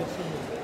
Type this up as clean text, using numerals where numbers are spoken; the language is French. Personnel.